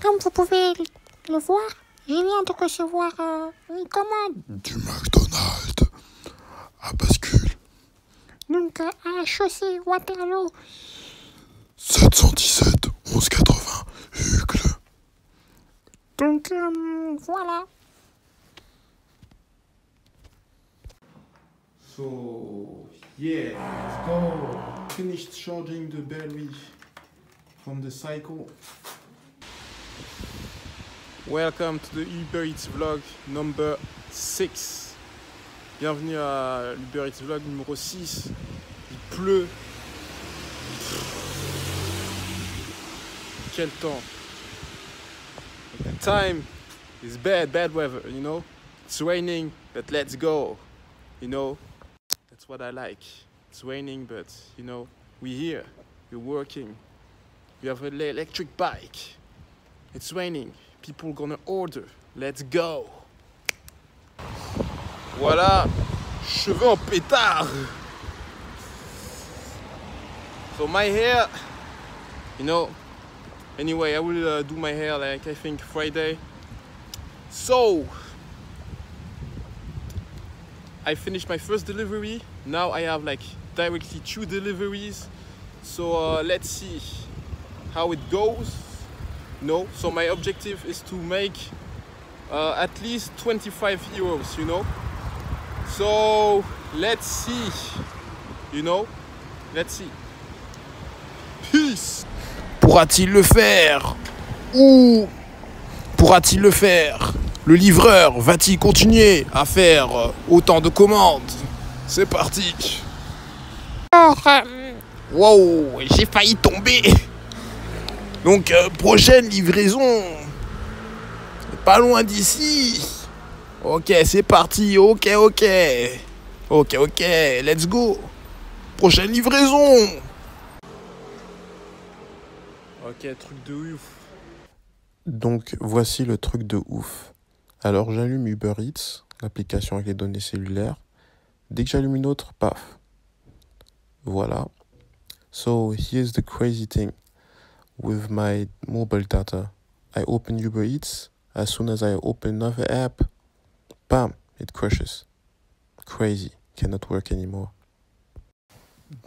Comme vous pouvez le voir, je viens de recevoir une commande du McDonald's à bascule. Donc à chaussée Waterloo 717 1180 Hucle. Donc voilà. So yeah, let's go. Finished charging the battery from the cycle. Welcome to the UberEats vlog number 6. Bienvenue à l'UberEats vlog numéro 6. Il pleut. Quel temps. The time is bad weather, you know. It's raining, but let's go. You know, that's what I like. It's raining, but you know, we're here. We're working. We have an electric bike. It's raining. People gonna order. Let's go. Voilà, cheveux en pétard. So my hair, you know. Anyway, I will do my hair like I think Friday. So I finished my first delivery. Now I have like directly 2 deliveries. So let's see how it goes. No, so my objective is to make at least 25 euros, you know. So let's see, you know, let's see. Peace. Pourra-t-il le faire? Ou pourra-t-il le faire? Le livreur va-t-il continuer à faire autant de commandes? C'est parti. Wow, j'ai failli tomber. Donc prochaine livraison, pas loin d'ici. Ok, c'est parti. Ok, let's go. Prochaine livraison. Ok, truc de ouf. Donc voici le truc de ouf. Alors j'allume UberEats, l'application avec les données cellulaires. Dès que j'allume une autre, paf. Voilà. So here's the crazy thing. With my mobile data, I open UberEats. As soon as I open another app, bam, it crashes. Crazy, cannot work anymore.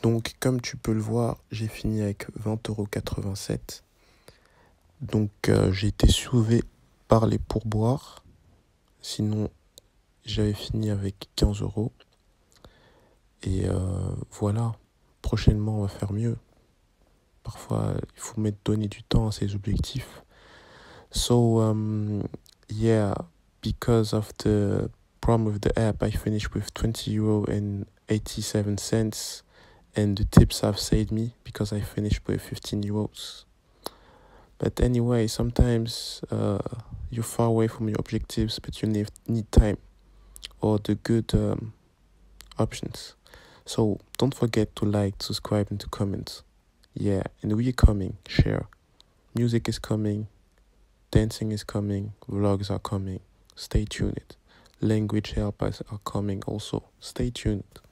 Donc, comme tu peux le voir, j'ai fini avec 20,87 €. Donc, j'ai été sauvé par les pourboires. Sinon, j'avais fini avec 15 €. Et voilà, prochainement, on va faire mieux. Parfois, il faut donner du temps à ses objectifs. So, yeah, because of the problem with the app, I finished with 20 euros and 87 cents, and the tips have saved me because I finished with 15 euros. But anyway, sometimes you're far away from your objectives, but you need time or the good options. So don't forget to like, subscribe, and to comment. Yeah, and we are coming, share. Music is coming, dancing is coming, vlogs are coming. Stay tuned. Language helpers are coming also. Stay tuned.